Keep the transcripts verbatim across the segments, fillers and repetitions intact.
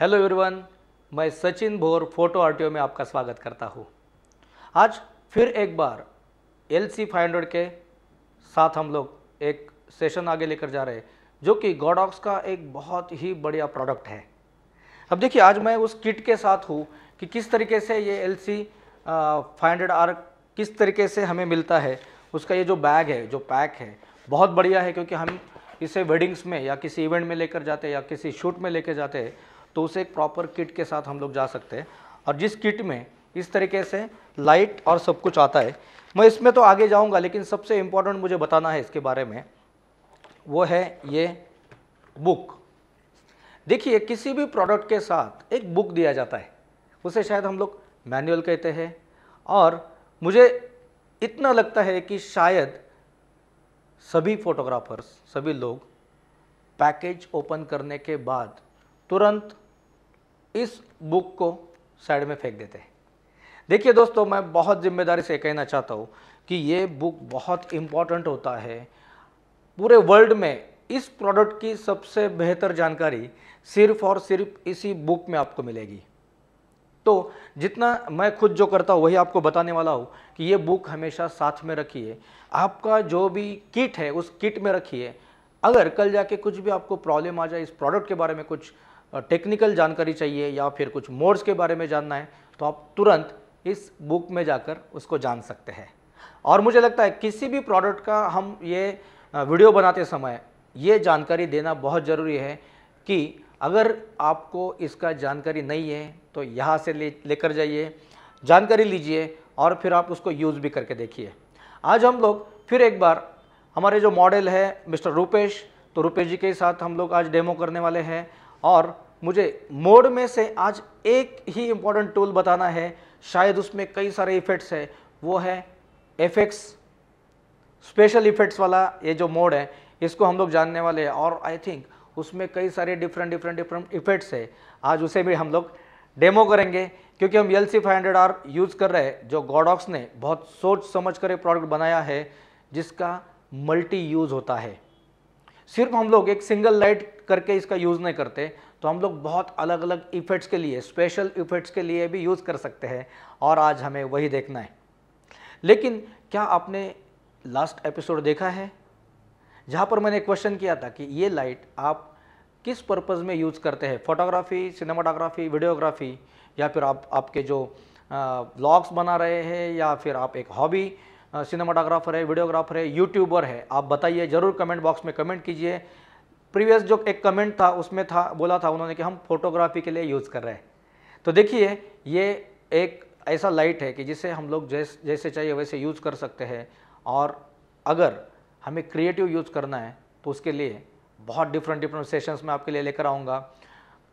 Hello everyone, मैं सचिन भोर photo RTO में आपका स्वागत करता हूँ। आज फिर एक बार एल सी फाइव हंड्रेड के साथ हम लोग एक सेशन आगे लेकर जा रहे हैं, जो कि गोडॉक्स का एक बहुत ही बढ़िया प्रोडक्ट है। अब देखिए, आज मैं उस किट के साथ हूँ कि किस तरीके से ये L C five hundred R किस तरीके से हमें मिलता है। उसका ये जो बैग है, जो पैक है, बहुत बढ़िया है, क्योंकि हम इसे वेडिंग्स में या किसी इवेंट में लेकर जाते हैं या किसी शूट में लेकर जाते हैं, तो उसे एक प्रॉपर किट के साथ हम लोग जा सकते हैं। और जिस किट में इस तरीके से लाइट और सब कुछ आता है, मैं इसमें तो आगे जाऊंगा, लेकिन सबसे इम्पोर्टेंट मुझे बताना है इसके बारे में, वो है ये बुक। देखिए, किसी भी प्रोडक्ट के साथ एक बुक दिया जाता है, उसे शायद हम लोग मैनुअल कहते हैं। और मुझे इतना लगता है कि शायद सभी फोटोग्राफर्स, सभी लोग पैकेज ओपन करने के बाद तुरंत इस बुक को साइड में फेंक देते हैं। देखिए दोस्तों, मैं बहुत जिम्मेदारी से कहना चाहता हूँ कि ये बुक बहुत इम्पॉर्टेंट होता है। पूरे वर्ल्ड में इस प्रोडक्ट की सबसे बेहतर जानकारी सिर्फ और सिर्फ इसी बुक में आपको मिलेगी। तो जितना मैं खुद जो करता हूँ वही आपको बताने वाला हूँ कि ये बुक हमेशा साथ में रखिए। आपका जो भी किट है उस किट में रखिए। अगर कल जाके कुछ भी आपको प्रॉब्लम आ जाए, इस प्रोडक्ट के बारे में कुछ टेक्निकल जानकारी चाहिए या फिर कुछ मोड्स के बारे में जानना है, तो आप तुरंत इस बुक में जाकर उसको जान सकते हैं। और मुझे लगता है किसी भी प्रोडक्ट का हम ये वीडियो बनाते समय ये जानकारी देना बहुत ज़रूरी है कि अगर आपको इसका जानकारी नहीं है तो यहाँ से ले लेकर जाइए, जानकारी लीजिए और फिर आप उसको यूज़ भी करके देखिए। आज हम लोग फिर एक बार, हमारे जो मॉडल है मिस्टर रूपेश, तो रूपेश जी के साथ हम लोग आज डेमो करने वाले हैं। और मुझे मोड में से आज एक ही इम्पॉर्टेंट टूल बताना है, शायद उसमें कई सारे इफ़ेक्ट्स है, वो है एफएक्स, स्पेशल इफ़ेक्ट्स वाला ये जो मोड है, इसको हम लोग जानने वाले हैं। और आई थिंक उसमें कई सारे डिफरेंट डिफरेंट डिफरेंट इफ़ेक्ट्स है, आज उसे भी हम लोग डेमो करेंगे, क्योंकि हम L C five hundred R use कर रहे हैं, जो गोडॉक्स ने बहुत सोच समझ कर प्रोडक्ट बनाया है, जिसका मल्टी यूज़ होता है। सिर्फ हम लोग एक सिंगल लाइट करके इसका यूज़ नहीं करते, तो हम लोग बहुत अलग अलग इफ़ेक्ट्स के लिए, स्पेशल इफ़ेक्ट्स के लिए भी यूज़ कर सकते हैं, और आज हमें वही देखना है। लेकिन क्या आपने लास्ट एपिसोड देखा है, जहाँ पर मैंने क्वेश्चन किया था कि ये लाइट आप किस पर्पज़ में यूज़ करते हैं? फोटोग्राफी, सिनेमाटोग्राफी, वीडियोग्राफी, या फिर आप आपके जो व्लॉग्स बना रहे हैं, या फिर आप एक हॉबी सिनेमाटोग्राफर है, वीडियोग्राफर है, यूट्यूबर है, आप बताइए, ज़रूर कमेंट बॉक्स में कमेंट कीजिए। प्रीवियस जो एक कमेंट था उसमें था, बोला था उन्होंने कि हम फोटोग्राफी के लिए यूज़ कर रहे हैं। तो देखिए, ये एक ऐसा लाइट है कि जिसे हम लोग जैस जैसे चाहिए वैसे यूज़ कर सकते हैं। और अगर हमें क्रिएटिव यूज़ करना है तो उसके लिए बहुत डिफरेंट डिफरेंट सेशंस में आपके लिए लेकर आऊँगा।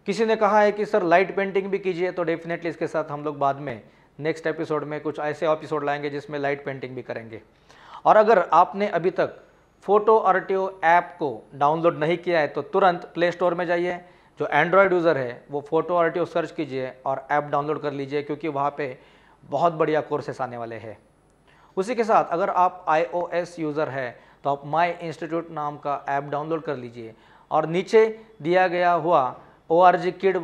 किसी ने कहा है कि सर लाइट पेंटिंग भी कीजिए, तो डेफिनेटली इसके साथ हम लोग बाद में नेक्स्ट एपिसोड में कुछ ऐसे एपिसोड लाएंगे जिसमें लाइट पेंटिंग भी करेंगे। और अगर आपने अभी तक फोटो आरटीओ ऐप को डाउनलोड नहीं किया है तो तुरंत प्ले स्टोर में जाइए, जो एंड्रॉयड यूज़र है वो फोटो आरटीओ सर्च कीजिए और ऐप डाउनलोड कर लीजिए, क्योंकि वहाँ पे बहुत बढ़िया कोर्सेस आने वाले हैं। उसी के साथ अगर आप आईओएस यूज़र है तो आप माई इंस्टीट्यूट नाम का ऐप डाउनलोड कर लीजिए और नीचे दिया गया हुआ O R G kid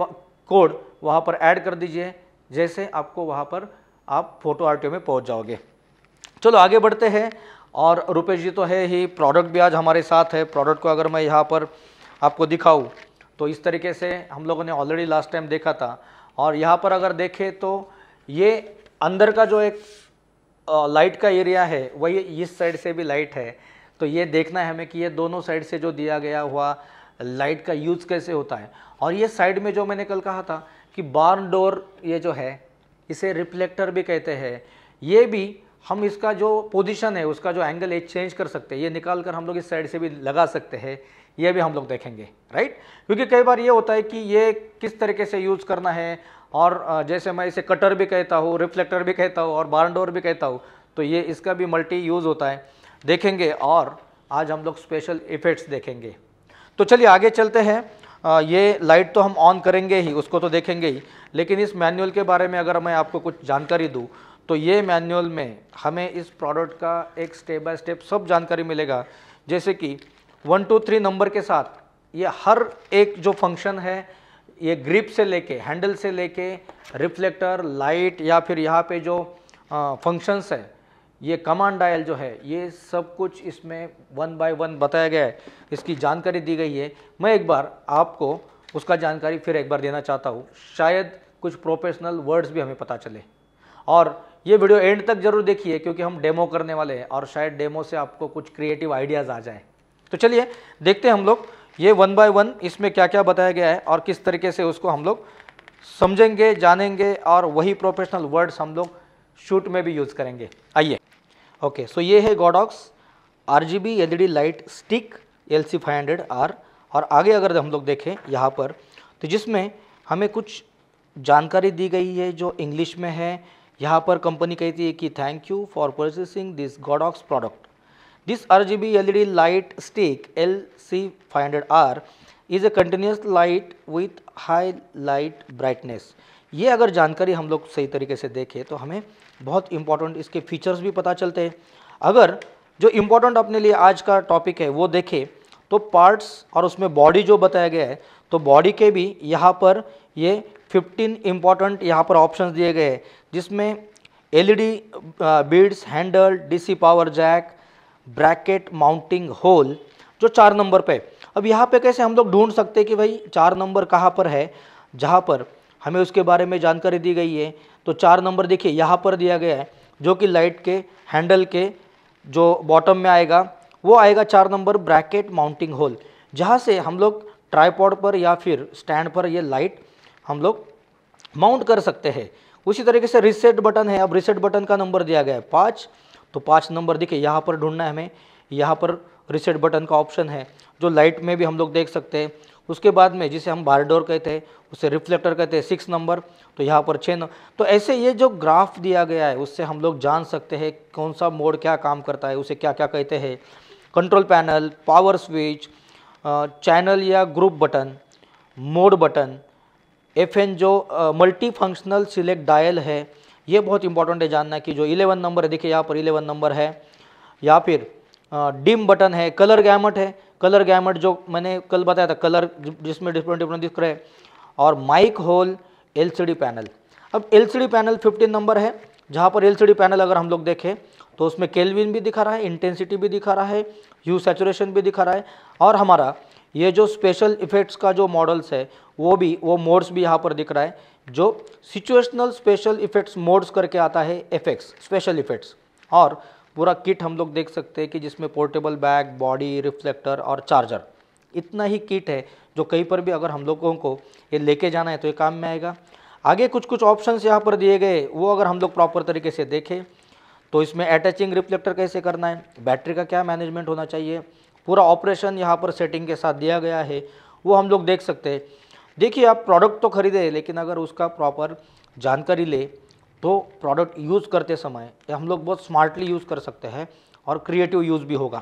code वहाँ पर ऐड कर दीजिए, जैसे आपको वहाँ पर आप फोटो आरटीओ में पहुँच जाओगे। चलो आगे बढ़ते हैं। और रुपेश जी तो है ही, प्रोडक्ट भी आज हमारे साथ है। प्रोडक्ट को अगर मैं यहाँ पर आपको दिखाऊँ तो इस तरीके से हम लोगों ने ऑलरेडी लास्ट टाइम देखा था। और यहाँ पर अगर देखें तो ये अंदर का जो एक लाइट का एरिया है, वही इस साइड से भी लाइट है। तो ये देखना है हमें कि ये दोनों साइड से जो दिया गया हुआ लाइट का यूज़ कैसे होता है। और ये साइड में जो मैंने कल कहा था कि बार्न डोर, ये जो है इसे रिफ्लेक्टर भी कहते हैं, ये भी हम इसका जो पोजीशन है उसका जो एंगल है चेंज कर सकते हैं। ये निकाल कर हम लोग इस साइड से भी लगा सकते हैं, ये भी हम लोग देखेंगे, राइट। क्योंकि कई बार ये होता है कि ये किस तरीके से यूज़ करना है, और जैसे मैं इसे कटर भी कहता हूँ, रिफ्लेक्टर भी कहता हूँ और बार्न डोर भी कहता हूँ, तो ये इसका भी मल्टी यूज़ होता है, देखेंगे। और आज हम लोग स्पेशल इफ़ेक्ट्स देखेंगे। तो चलिए आगे चलते हैं। ये लाइट तो हम ऑन करेंगे ही, उसको तो देखेंगे ही, लेकिन इस मैनुअल के बारे में अगर मैं आपको कुछ जानकारी दूँ तो ये मैनुअल में हमें इस प्रोडक्ट का एक स्टेप बाय स्टेप सब जानकारी मिलेगा। जैसे कि वन टू थ्री नंबर के साथ ये हर एक जो फंक्शन है ये ग्रिप से लेके हैंडल से लेके रिफ्लेक्टर लाइट या फिर यहाँ पे जो फंक्शंस है ये कमांड डायल जो है ये सब कुछ इसमें वन बाय वन बताया गया है, इसकी जानकारी दी गई है। मैं एक बार आपको उसका जानकारी फिर एक बार देना चाहता हूँ, शायद कुछ प्रोफेशनल वर्ड्स भी हमें पता चले। और ये वीडियो एंड तक जरूर देखिए क्योंकि हम डेमो करने वाले हैं और शायद डेमो से आपको कुछ क्रिएटिव आइडियाज़ आ जाए। तो चलिए देखते हैं हम लोग ये वन बाय वन इसमें क्या क्या बताया गया है और किस तरीके से उसको हम लोग समझेंगे, जानेंगे और वही प्रोफेशनल वर्ड्स हम लोग शूट में भी यूज़ करेंगे। आइए। ओके, सो ये है Godox RGB LED light stick L C five hundred R. और आगे अगर हम लोग देखें यहाँ पर तो जिसमें हमें कुछ जानकारी दी गई है जो इंग्लिश में है। यहाँ पर कंपनी कहती है कि thank you for purchasing this Godox product. This R G B L E D light stick L C five hundred R is a continuous light with high light brightness। ये अगर जानकारी हम लोग सही तरीके से देखें तो हमें बहुत इम्पोर्टेंट इसके फीचर्स भी पता चलते हैं। अगर जो इम्पोर्टेंट अपने लिए आज का टॉपिक है वो देखें तो पार्ट्स और उसमें बॉडी जो बताया गया है, तो बॉडी के भी यहाँ पर ये फिफ्टीन इम्पोर्टेंट यहाँ पर ऑप्शंस दिए गए हैं जिसमें L E D beads, handle, D C power jack, bracket mounting hole जो चार नंबर पे। अब यहाँ पे कैसे हम लोग ढूंढ सकते हैं कि भाई चार नंबर कहाँ पर है, जहाँ पर हमें उसके बारे में जानकारी दी गई है। तो चार नंबर देखिए यहाँ पर दिया गया है जो कि लाइट के हैंडल के जो बॉटम में आएगा वो आएगा चार नंबर ब्रैकेट माउंटिंग होल, जहाँ से हम लोग ट्राईपॉड पर या फिर स्टैंड पर ये लाइट हम लोग माउंट कर सकते हैं। उसी तरीके से रिसेट बटन है। अब रिसेट बटन का नंबर दिया गया है पाँच, तो पाँच नंबर देखिए यहाँ पर ढूंढना है हमें। यहाँ पर रिसेट बटन का ऑप्शन है जो लाइट में भी हम लोग देख सकते हैं। उसके बाद में जिसे हम बार डोर कहते हैं उसे रिफ्लेक्टर कहते हैं, सिक्स नंबर, तो यहाँ पर छः नंबर। तो ऐसे ये जो ग्राफ दिया गया है उससे हम लोग जान सकते हैं कौन सा मोड क्या काम करता है, उसे क्या क्या कहते हैं। Control panel, power switch, channel या group button, mode button, F N जो मल्टी फंक्शनल सिलेक्ट डायल है, ये बहुत इंपॉर्टेंट है जानना कि जो इलेवन नंबर है देखिए यहाँ पर इलेवन नंबर है। या फिर डिम बटन है, कलर गैमट है, कलर गैमट जो मैंने कल बताया था कलर जिसमें डिफरेंट डिफरेंट दिख रहे हैं। और माइक होल, एलसीडी पैनल। अब एलसीडी पैनल फिफ्टीन नंबर है, जहाँ पर एलसीडी पैनल अगर हम लोग देखें तो उसमें केल्विन भी दिखा रहा है, इंटेंसिटी भी दिखा रहा है, ह्यू सैचुरेशन भी दिखा रहा है। और हमारा ये जो स्पेशल इफेक्ट्स का जो मॉडल्स है वो भी वो मोड्स भी यहाँ पर दिख रहा है, जो सिचुएशनल स्पेशल इफेक्ट्स मोड्स करके आता है, एफएक्स स्पेशल इफेक्ट्स। और पूरा किट हम लोग देख सकते हैं कि जिसमें पोर्टेबल बैग, बॉडी, रिफ्लेक्टर और चार्जर, इतना ही किट है जो कहीं पर भी अगर हम लोगों को ये लेके जाना है तो ये काम में आएगा। आगे कुछ कुछ ऑप्शंस यहाँ पर दिए गए वो अगर हम लोग प्रॉपर तरीके से देखें तो इसमें अटैचिंग रिफ्लेक्टर कैसे करना है, बैटरी का क्या मैनेजमेंट होना चाहिए, पूरा ऑपरेशन यहाँ पर सेटिंग के साथ दिया गया है, वो हम लोग देख सकते हैं। देखिए आप प्रोडक्ट तो खरीदे लेकिन अगर उसका प्रॉपर जानकारी ले तो प्रोडक्ट यूज़ करते समय हम लोग बहुत स्मार्टली यूज़ कर सकते हैं और क्रिएटिव यूज़ भी होगा।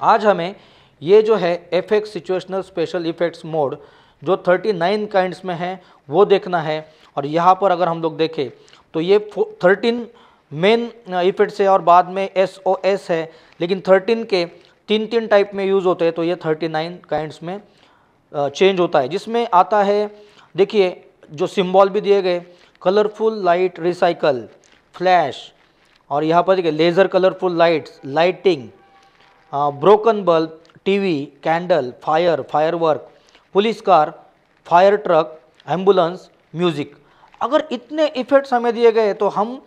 आज हमें ये जो है FX situational special effects mode जो थर्टी नाइन काइंड्स में है वो देखना है। और यहाँ पर अगर हम लोग देखें तो ये थर्टीन मेन इफेक्ट्स है और बाद में एस ओ एस है, लेकिन थर्टीन के तीन तीन टाइप में यूज़ होते हैं। तो ये थर्टी नाइन काइंड्स में चेंज होता है जिसमें आता है देखिए जो सिंबल भी दिए गए, कलरफुल लाइट, रिसाइकल, फ्लैश, और यहाँ पर देखिए laser, colourful lights, lighting, broken bulb, TV, candle, fire, firework, police car, fire truck, ambulance, music. अगर इतने इफ़ेक्ट्स हमें दिए गए तो हम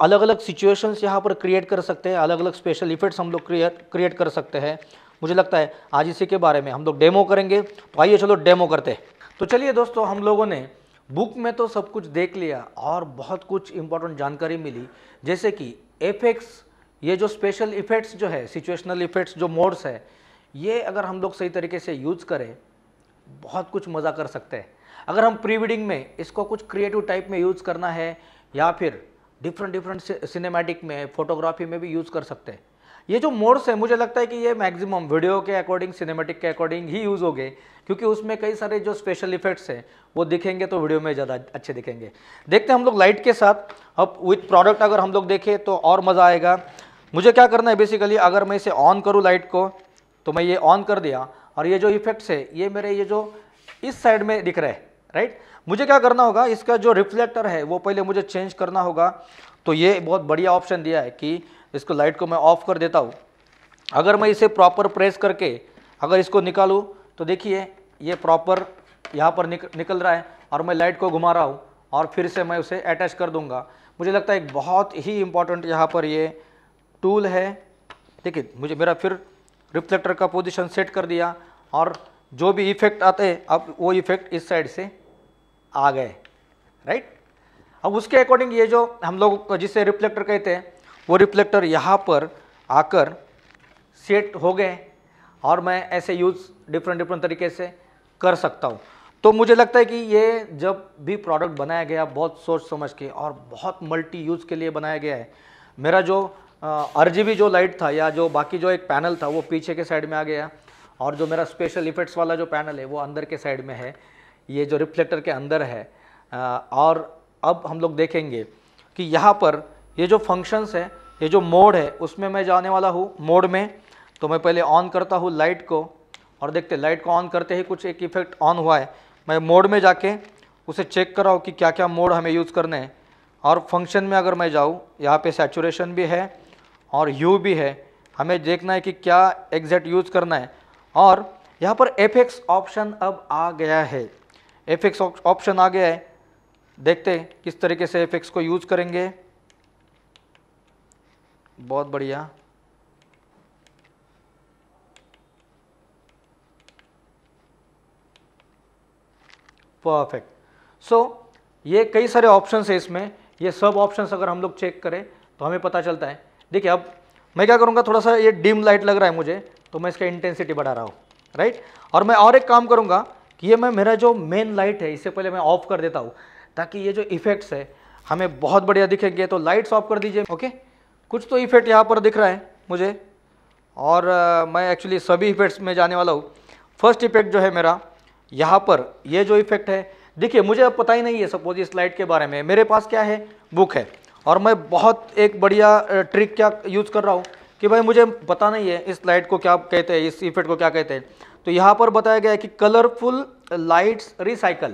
अलग अलग सिचुएशंस यहाँ पर क्रिएट कर सकते हैं, अलग अलग स्पेशल इफेक्ट्स हम लोग क्रिएट क्रिएट कर सकते हैं। मुझे लगता है आज इसी के बारे में हम लोग डेमो करेंगे, तो आइए चलो डेमो करते हैं। तो चलिए दोस्तों, हम लोगों ने बुक में तो सब कुछ देख लिया और बहुत कुछ इंपॉर्टेंट जानकारी मिली, जैसे कि एफएक्स, ये जो स्पेशल इफेक्ट्स जो है, सिचुएशनल इफेक्ट्स जो मोड्स है, ये अगर हम लोग सही तरीके से यूज़ करें बहुत कुछ मज़ा कर सकते हैं। अगर हम प्री वेडिंग में इसको कुछ क्रिएटिव टाइप में यूज़ करना है या फिर डिफरेंट डिफरेंट सिनेमैटिक में, फोटोग्राफी में भी यूज़ कर सकते हैं। ये जो मोड्स है मुझे लगता है कि ये मैक्सिमम वीडियो के अकॉर्डिंग, सिनेमैटिक के अकॉर्डिंग ही यूज़ हो गए, क्योंकि उसमें कई सारे जो स्पेशल इफेक्ट्स हैं वो दिखेंगे तो वीडियो में ज़्यादा अच्छे दिखेंगे। देखते हैं हम लोग लाइट के साथ। अब विथ प्रोडक्ट अगर हम लोग देखें तो और मज़ा आएगा। मुझे क्या करना है बेसिकली, अगर मैं इसे ऑन करूँ लाइट को, तो मैं ये ऑन कर दिया और ये जो इफेक्ट्स है ये मेरे ये जो इस साइड में दिख रहा है राइट। मुझे क्या करना होगा, इसका जो रिफ्लेक्टर है वो पहले मुझे चेंज करना होगा। तो ये बहुत बढ़िया ऑप्शन दिया है कि इसको लाइट को मैं ऑफ कर देता हूँ। अगर मैं इसे प्रॉपर प्रेस करके अगर इसको निकालूँ तो देखिए ये प्रॉपर यहाँ पर निक, निकल रहा है और मैं लाइट को घुमा रहा हूँ और फिर से मैं उसे अटैच कर दूँगा। मुझे लगता है एक बहुत ही इम्पॉर्टेंट यहाँ पर ये टूल है। देखिए मुझे मेरा फिर रिफ्लेक्टर का पोजीशन सेट कर दिया और जो भी इफ़ेक्ट आते हैं अब वो इफ़ेक्ट इस साइड से आ गए राइट। अब उसके अकॉर्डिंग ये जो हम लोग जिसे रिफ्लेक्टर कहते हैं वो रिफ्लेक्टर यहाँ पर आकर सेट हो गए और मैं ऐसे यूज़ डिफरेंट डिफरेंट तरीके से कर सकता हूँ। तो मुझे लगता है कि ये जब भी प्रोडक्ट बनाया गया बहुत सोच समझ के और बहुत मल्टी यूज़ के लिए बनाया गया है। मेरा जो आरजीबी जो लाइट था या जो बाकी जो एक पैनल था वो पीछे के साइड में आ गया और जो मेरा स्पेशल इफेक्ट्स वाला जो पैनल है वो अंदर के साइड में है, ये जो रिफ्लेक्टर के अंदर है। और अब हम लोग देखेंगे कि यहाँ पर ये जो फंक्शंस है ये जो मोड है उसमें मैं जाने वाला हूँ मोड में। तो मैं पहले ऑन करता हूँ लाइट को और देखते लाइट को ऑन करते ही कुछ एक इफेक्ट ऑन हुआ है। मैं मोड में जाके उसे चेक कर रहा हूँ कि क्या क्या मोड हमें यूज़ करने हैं। और फंक्शन में अगर मैं जाऊँ यहाँ पे सैचुरेशन भी है और यू भी है, हमें देखना है कि क्या एग्जैक्ट यूज़ करना है। और यहाँ पर एफ एक्स ऑप्शन अब आ गया है, एफ एक्स ऑप्शन आ गया है। देखते किस तरीके से एफ एक्स को यूज़ करेंगे। बहुत बढ़िया, परफेक्ट। सो so, ये कई सारे ऑप्शंस है इसमें। ये सब ऑप्शंस अगर हम लोग चेक करें तो हमें पता चलता है। देखिए अब मैं क्या करूँगा, थोड़ा सा ये डिम लाइट लग रहा है मुझे तो मैं इसका इंटेंसिटी बढ़ा रहा हूँ राइट। और मैं और एक काम करूँगा कि ये मैं मेरा जो मेन लाइट है इससे पहले मैं ऑफ कर देता हूँ ताकि ये जो इफेक्ट्स है हमें बहुत बढ़िया दिखेंगे। तो लाइट्स ऑफ कर दीजिए। ओके, कुछ तो इफेक्ट यहाँ पर दिख रहा है मुझे और आ, मैं एक्चुअली सभी इफेक्ट्स में जाने वाला हूँ। फर्स्ट इफेक्ट जो है मेरा यहाँ पर ये जो इफेक्ट है, देखिए मुझे अब पता ही नहीं है सपोज इस लाइट के बारे में। मेरे पास क्या है, बुक है। और मैं बहुत एक बढ़िया ट्रिक क्या यूज़ कर रहा हूँ कि भाई मुझे पता नहीं है इस लाइट को क्या कहते हैं, इस इफेक्ट को क्या कहते हैं। तो यहाँ पर बताया गया है कि कलरफुल लाइट्स रिसाइकल।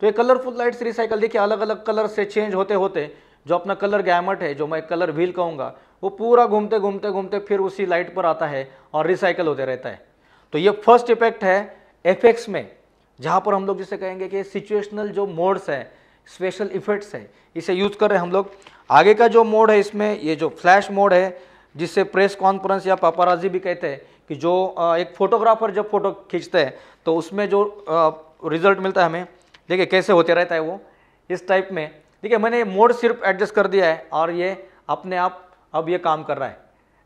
तो ये कलरफुल लाइट्स रिसाइकल देखिए अलग अलग कलर से चेंज होते होते जो अपना कलर गैमट है, जो मैं कलर व्हील कहूँगा, वो पूरा घूमते घूमते घूमते फिर उसी लाइट पर आता है और रिसाइकल होते रहता है। तो ये फर्स्ट इफेक्ट है एफएक्स में, जहाँ पर हम लोग जिसे कहेंगे कि सिचुएशनल जो मोड्स हैं, स्पेशल इफेक्ट्स हैं, इसे यूज़ कर रहे हैं हम लोग। आगे का जो मोड है इसमें ये जो फ्लैश मोड है जिससे प्रेस कॉन्फ्रेंस या पापाराजी भी कहते हैं कि जो एक फोटोग्राफर जब फोटो खींचते हैं तो उसमें जो रिजल्ट मिलता है हमें, देखिए कैसे होते रहता है वो इस टाइप में। देखिए मैंने मोड सिर्फ एडजस्ट कर दिया है और ये अपने आप अब ये काम कर रहा है।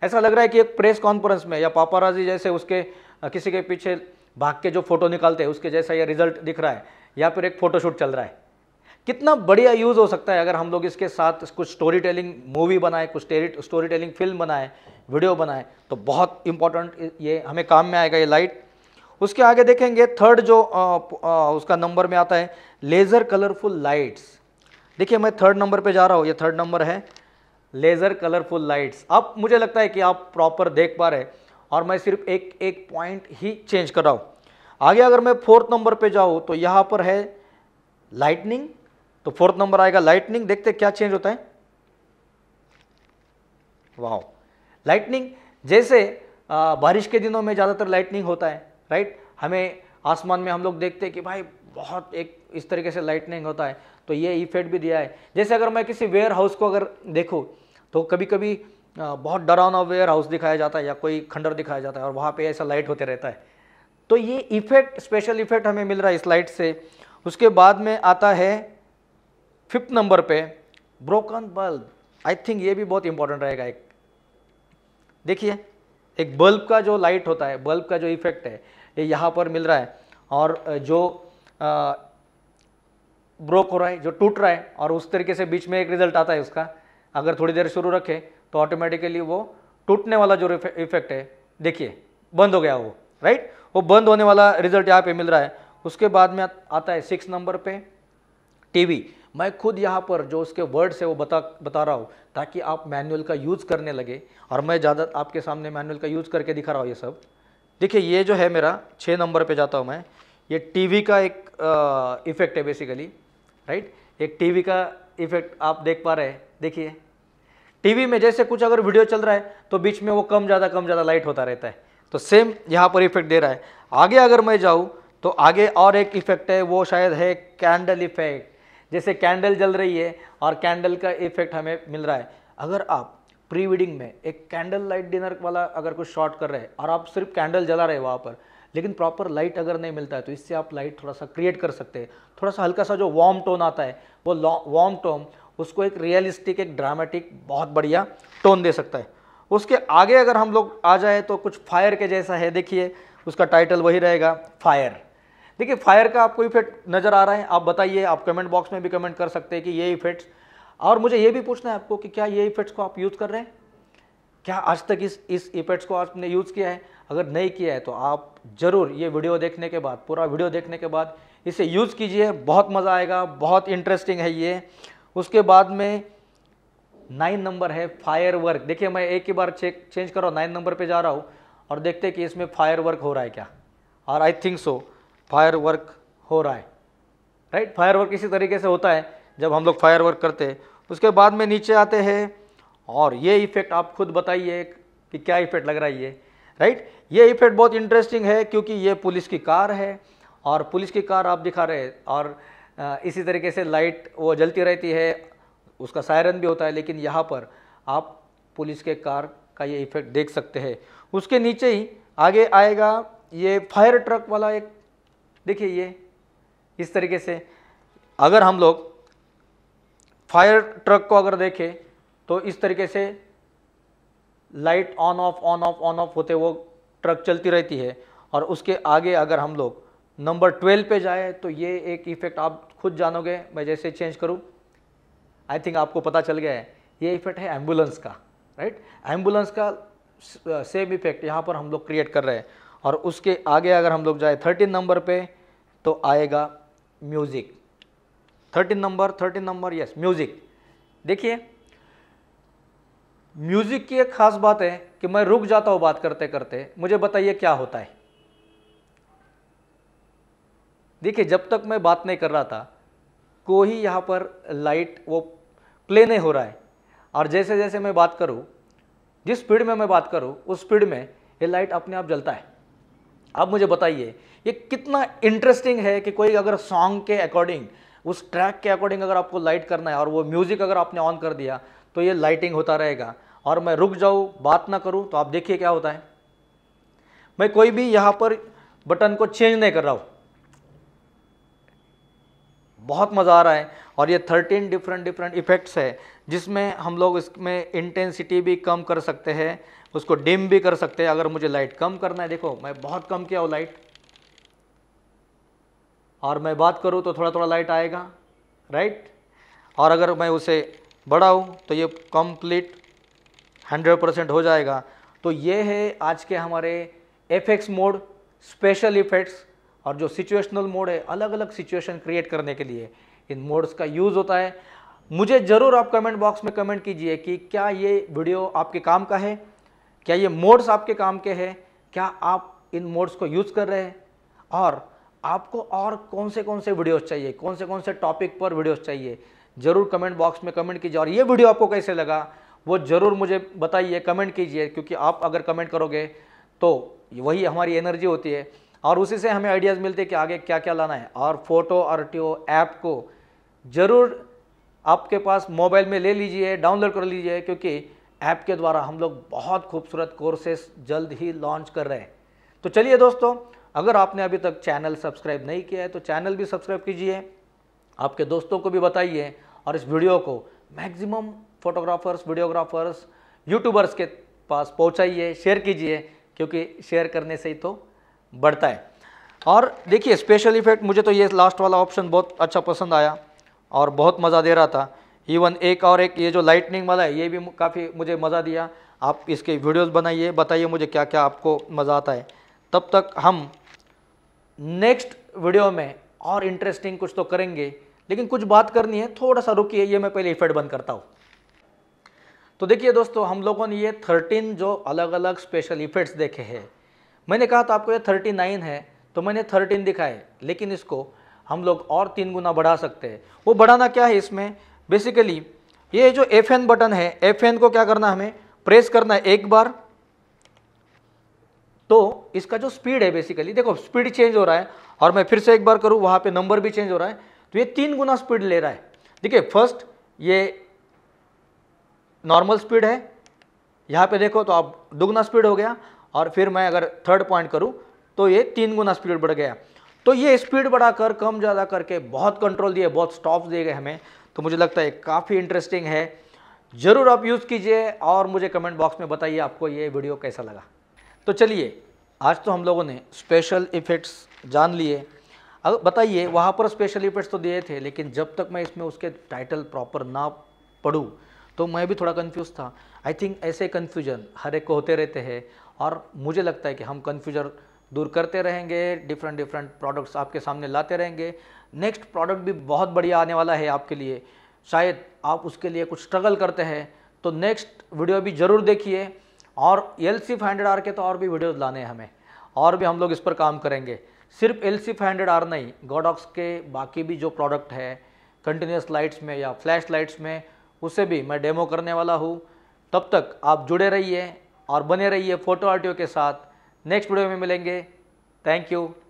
ऐसा लग रहा है कि एक प्रेस कॉन्फ्रेंस में या पापाराजी जैसे उसके किसी के पीछे भाग के जो फोटो निकालते हैं उसके जैसा ये रिजल्ट दिख रहा है या फिर एक फोटोशूट चल रहा है। कितना बढ़िया यूज़ हो सकता है अगर हम लोग इसके साथ कुछ स्टोरी टेलिंग मूवी बनाए, कुछ स्टोरी टेलिंग फिल्म बनाए, वीडियो बनाए, तो बहुत इंपॉर्टेंट ये हमें काम में आएगा ये लाइट। उसके आगे देखेंगे थर्ड जो आ, आ, उसका नंबर में आता है लेज़र कलरफुल लाइट्स। देखिए मैं थर्ड नंबर पे जा रहा हूँ, ये थर्ड नंबर है लेज़र कलरफुल लाइट्स। अब मुझे लगता है कि आप प्रॉपर देख पा रहे और मैं सिर्फ एक एक पॉइंट ही चेंज कर रहा हूँ। आगे अगर मैं फोर्थ नंबर पर जाऊँ तो यहाँ पर है लाइटनिंग। तो फोर्थ नंबर आएगा लाइटनिंग, देखते क्या चेंज होता है। वाह, लाइटनिंग जैसे आ, बारिश के दिनों में ज़्यादातर लाइटनिंग होता है राइट। हमें आसमान में हम लोग देखते हैं कि भाई बहुत एक इस तरीके से लाइटनिंग होता है, तो ये इफेक्ट भी दिया है। जैसे अगर मैं किसी वेयर हाउस को अगर देखूँ तो कभी कभी आ, बहुत डरावना वेयर हाउस दिखाया जाता है या कोई खंडर दिखाया जाता है और वहाँ पर ऐसा लाइट होते रहता है। तो ये इफेक्ट स्पेशल इफेक्ट हमें मिल रहा है इस लाइट से। उसके बाद में आता है फिफ्थ नंबर पे ब्रोकन बल्ब। आई थिंक ये भी बहुत इंपॉर्टेंट रहेगा एक। देखिए एक बल्ब का जो लाइट होता है, बल्ब का जो इफेक्ट है ये यहाँ पर मिल रहा है और जो आ, ब्रोक हो रहा है, जो टूट रहा है, और उस तरीके से बीच में एक रिजल्ट आता है उसका। अगर थोड़ी देर शुरू रखें तो ऑटोमेटिकली वो टूटने वाला जो इफेक्ट है देखिए बंद हो गया वो राइट। वो बंद होने वाला रिजल्ट यहाँ पर मिल रहा है। उसके बाद में आता है सिक्स नंबर पर टीवी। मैं खुद यहाँ पर जो उसके वर्ड्स है वो बता बता रहा हूँ ताकि आप मैनुअल का यूज़ करने लगे और मैं ज़्यादा आपके सामने मैनुअल का यूज़ करके दिखा रहा हूँ ये सब। देखिए ये जो है मेरा छः नंबर पे जाता हूँ मैं, ये टीवी का एक इफ़ेक्ट है बेसिकली, राइट। एक टीवी का इफ़ेक्ट आप देख पा रहे हैं, देखिए टीवी में जैसे कुछ अगर वीडियो चल रहा है तो बीच में वो कम ज़्यादा कम ज़्यादा लाइट होता रहता है, तो सेम यहाँ पर इफ़ेक्ट दे रहा है। आगे अगर मैं जाऊँ तो आगे और एक इफ़ेक्ट है, वो शायद है कैंडल इफ़ेक्ट। जैसे कैंडल जल रही है और कैंडल का इफ़ेक्ट हमें मिल रहा है। अगर आप प्री वेडिंग में एक कैंडल लाइट डिनर वाला अगर कुछ शॉट कर रहे हैं और आप सिर्फ कैंडल जला रहे हैं वहाँ पर, लेकिन प्रॉपर लाइट अगर नहीं मिलता है तो इससे आप लाइट थोड़ा सा क्रिएट कर सकते हैं। थोड़ा सा हल्का सा जो वार्म टोन आता है वो वार्म टोन उसको एक रियलिस्टिक, एक ड्रामेटिक बहुत बढ़िया टोन दे सकता है। उसके आगे अगर हम लोग आ जाए तो कुछ फायर के जैसा है, देखिए उसका टाइटल वही रहेगा फायर। देखिए फायर का आपको इफेक्ट नज़र आ रहा है, आप बताइए, आप कमेंट बॉक्स में भी कमेंट कर सकते हैं कि ये इफेक्ट्स, और मुझे ये भी पूछना है आपको कि क्या ये इफेक्ट्स को आप यूज़ कर रहे हैं, क्या आज तक इस इस इफेक्ट्स को आपने यूज़ किया है। अगर नहीं किया है तो आप ज़रूर ये वीडियो देखने के बाद, पूरा वीडियो देखने के बाद इसे यूज़ कीजिए, बहुत मज़ा आएगा, बहुत इंटरेस्टिंग है ये। उसके बाद में नाइन नंबर है फायर वर्क। देखिए मैं एक ही बार चेक चेंज कर रहा हूँ, नाइन नंबर पर जा रहा हूँ और देखते हैं कि इसमें फायर वर्क हो रहा है क्या, और I think so firework हो रहा है, राइट। फायर वर्क इसी तरीके से होता है जब हम लोग फायर वर्क करते हैं। उसके बाद में नीचे आते हैं और ये इफ़ेक्ट आप खुद बताइए कि क्या इफ़ेक्ट लग रहा है ये, राइट। ये इफ़ेक्ट बहुत इंटरेस्टिंग है क्योंकि ये पुलिस की कार है और पुलिस की कार आप दिखा रहे हैं और इसी तरीके से लाइट वो जलती रहती है, उसका सायरन भी होता है, लेकिन यहाँ पर आप पुलिस के कार का ये इफ़ेक्ट देख सकते हैं। उसके नीचे ही आगे आएगा ये फायर ट्रक वाला एक, देखिए ये इस तरीके से अगर हम लोग फायर ट्रक को अगर देखें तो इस तरीके से light on off on off on off होते वो ट्रक चलती रहती है। और उसके आगे अगर हम लोग नंबर ट्वेल्व पे जाए तो ये एक इफ़ेक्ट आप खुद जानोगे, मैं जैसे चेंज करूं आई थिंक आपको पता चल गया है, ये इफ़ेक्ट है एम्बुलेंस का, राइट। एम्बुलेंस का सेम इफ़ेक्ट यहाँ पर हम लोग क्रिएट कर रहे हैं। और उसके आगे अगर हम लोग जाए थर्टीन नंबर पे तो आएगा music, thirteen number thirteen number yes music. देखिए म्यूज़िक की एक ख़ास बात है कि मैं रुक जाता हूँ बात करते करते, मुझे बताइए क्या होता है। देखिए जब तक मैं बात नहीं कर रहा था कोई यहाँ पर लाइट वो प्ले नहीं हो रहा है, और जैसे जैसे मैं बात करूँ, जिस स्पीड में मैं बात करूँ उस स्पीड में ये लाइट अपने आप जलता है। आप मुझे बताइए ये कितना इंटरेस्टिंग है कि कोई अगर सॉन्ग के अकॉर्डिंग, उस ट्रैक के अकॉर्डिंग अगर आपको लाइट करना है और वो म्यूज़िक अगर आपने ऑन कर दिया तो ये लाइटिंग होता रहेगा। और मैं रुक जाऊँ बात ना करूँ तो आप देखिए क्या होता है, मैं कोई भी यहाँ पर बटन को चेंज नहीं कर रहा हूँ, बहुत मज़ा आ रहा है। और ये थर्टीन डिफरेंट डिफरेंट इफ़ेक्ट्स है जिसमें हम लोग इसमें इंटेंसिटी भी कम कर सकते हैं, उसको डिम भी कर सकते हैं। अगर मुझे लाइट कम करना है, देखो मैं बहुत कम किया हूँ लाइट, और मैं बात करूँ तो थोड़ा थोड़ा लाइट आएगा, राइट। और अगर मैं उसे बढ़ाऊँ तो ये कंप्लीट हंड्रेड परसेंट हो जाएगा। तो ये है आज के हमारे एफएक्स मोड, स्पेशल इफ़ेक्ट्स और जो सिचुएशनल मोड है, अलग अलग सिचुएशन क्रिएट करने के लिए इन मोड्स का यूज़ होता है। मुझे ज़रूर आप कमेंट बॉक्स में कमेंट कीजिए कि क्या ये वीडियो आपके काम का है, क्या ये मोड्स आपके काम के हैं, क्या आप इन मोड्स को यूज़ कर रहे हैं, और आपको और कौन से कौन से वीडियोस चाहिए, कौन से कौन से टॉपिक पर वीडियोस चाहिए, ज़रूर कमेंट बॉक्स में कमेंट कीजिए। और ये वीडियो आपको कैसे लगा वो ज़रूर मुझे बताइए, कमेंट कीजिए, क्योंकि आप अगर कमेंट करोगे तो वही हमारी एनर्जी होती है और उसी से हमें आइडियाज़ मिलते हैं कि आगे क्या क्या लाना है। और फोटो आरटीओ ऐप को ज़रूर आपके पास मोबाइल में ले लीजिए, डाउनलोड कर लीजिए, क्योंकि ऐप के द्वारा हम लोग बहुत खूबसूरत कोर्सेस जल्द ही लॉन्च कर रहे हैं। तो चलिए दोस्तों, अगर आपने अभी तक चैनल सब्सक्राइब नहीं किया है तो चैनल भी सब्सक्राइब कीजिए, आपके दोस्तों को भी बताइए, और इस वीडियो को मैक्सिमम फोटोग्राफर्स, वीडियोग्राफर्स, यूट्यूबर्स के पास पहुंचाइए, शेयर कीजिए, क्योंकि शेयर करने से ही तो बढ़ता है। और देखिए स्पेशल इफ़ेक्ट, मुझे तो ये लास्ट वाला ऑप्शन बहुत अच्छा पसंद आया और बहुत मज़ा दे रहा था। इवन एक और एक ये जो लाइटनिंग वाला है ये भी काफ़ी मुझे मज़ा दिया। आप इसके वीडियोस बनाइए, बताइए मुझे क्या क्या आपको मज़ा आता है। तब तक हम नेक्स्ट वीडियो में और इंटरेस्टिंग कुछ तो करेंगे, लेकिन कुछ बात करनी है, थोड़ा सा रुकिए, ये मैं पहले इफेक्ट बंद करता हूँ। तो देखिए दोस्तों, हम लोगों ने ये थर्टीन जो अलग अलग स्पेशल इफेक्ट्स देखे हैं, मैंने कहा था आपको ये थर्टी नाइन है, तो मैंने थर्टीन दिखाए, लेकिन इसको हम लोग और तीन गुना बढ़ा सकते हैं। वो बढ़ाना क्या है इसमें, बेसिकली ये जो एफ एन बटन है, एफ एन को क्या करना, हमें प्रेस करना है एक बार, तो इसका जो स्पीड है बेसिकली, देखो स्पीड चेंज हो रहा है, और मैं फिर से एक बार करूँ वहाँ पे नंबर भी चेंज हो रहा है, तो ये तीन गुना स्पीड ले रहा है। देखिए फर्स्ट ये नॉर्मल स्पीड है, यहाँ पे देखो तो आप दुगना स्पीड हो गया, और फिर मैं अगर थर्ड पॉइंट करूँ तो ये तीन गुना स्पीड बढ़ गया। तो ये स्पीड बढ़ाकर कम ज़्यादा करके बहुत कंट्रोल दिए, बहुत स्टॉप्स दिए गए हमें। तो मुझे लगता है काफ़ी इंटरेस्टिंग है, ज़रूर आप यूज़ कीजिए और मुझे कमेंट बॉक्स में बताइए आपको ये वीडियो कैसा लगा। तो चलिए आज तो हम लोगों ने स्पेशल इफ़ेक्ट्स जान लिए। अब बताइए वहाँ पर स्पेशल इफ़ेक्ट्स तो दिए थे, लेकिन जब तक मैं इसमें उसके टाइटल प्रॉपर ना पढ़ूँ तो मैं भी थोड़ा कंफ्यूज था। आई थिंक ऐसे कन्फ्यूजन हर एक को होते रहते हैं, और मुझे लगता है कि हम कन्फ्यूजन दूर करते रहेंगे, डिफरेंट डिफरेंट प्रोडक्ट्स आपके सामने लाते रहेंगे। नेक्स्ट प्रोडक्ट भी बहुत बढ़िया आने वाला है आपके लिए, शायद आप उसके लिए कुछ स्ट्रगल करते हैं तो नेक्स्ट वीडियो भी ज़रूर देखिए। और L C five hundred R के तो और भी वीडियोज़ लाने हैं हमें, और भी हम लोग इस पर काम करेंगे। सिर्फ L C five hundred R नहीं, गोडॉक्स के बाकी भी जो प्रोडक्ट है कंटिन्यूस लाइट्स में या फ्लैश लाइट्स में, उसे भी मैं डेमो करने वाला हूँ। तब तक आप जुड़े रहिए और बने रहिए फोटो आर टी ओ के साथ। नेक्स्ट वीडियो में मिलेंगे। Thank you.